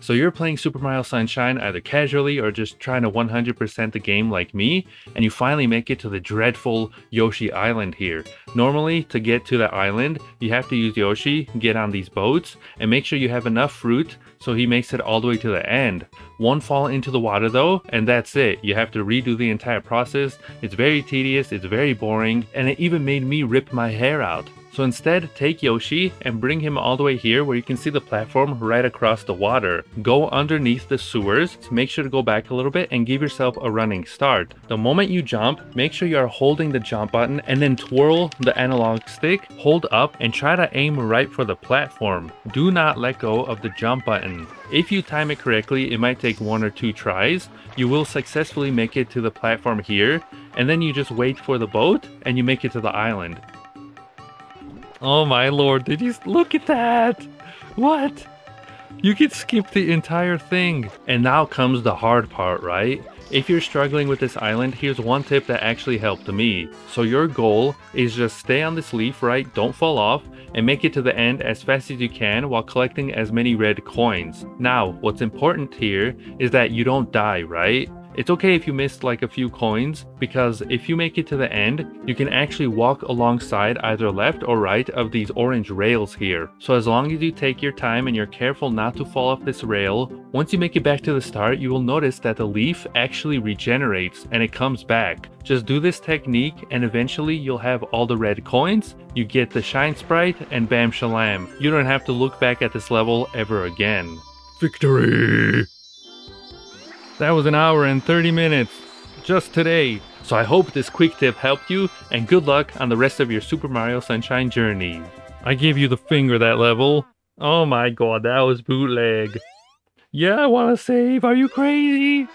So you're playing Super Mario Sunshine either casually or just trying to 100% the game like me, and you finally make it to the dreadful Yoshi Island here. Normally, to get to the island, you have to use Yoshi, get on these boats, and make sure you have enough fruit so he makes it all the way to the end. One fall into the water though, and that's it. You have to redo the entire process. It's very tedious, it's very boring, and it even made me rip my hair out. So instead, take Yoshi and bring him all the way here where you can see the platform right across the water. Go underneath the sewers, so make sure to go back a little bit and give yourself a running start. The moment you jump, make sure you are holding the jump button and then twirl the analog stick, hold up, and try to aim right for the platform. Do not let go of the jump button. If you time it correctly, it might take one or two tries. You will successfully make it to the platform here, and then you just wait for the boat and you make it to the island. Oh my lord, did you look at that? What? You could skip the entire thing. And now comes the hard part, right? If you're struggling with this island, here's one tip that actually helped me. So your goal is just stay on this leaf, right? Don't fall off and make it to the end as fast as you can while collecting as many red coins. Now, what's important here is that you don't die, right? It's okay if you missed like a few coins, because if you make it to the end, you can actually walk alongside either left or right of these orange rails here. So as long as you take your time and you're careful not to fall off this rail, once you make it back to the start, you will notice that the leaf actually regenerates and it comes back. Just do this technique and eventually you'll have all the red coins, you get the shine sprite, and bam shalam. You don't have to look back at this level ever again. Victory! That was an hour and 30 minutes, just today. So I hope this quick tip helped you, and good luck on the rest of your Super Mario Sunshine journey. I gave you the finger that level. Oh my god, that was bootleg. Yeah, I wanna save, are you crazy?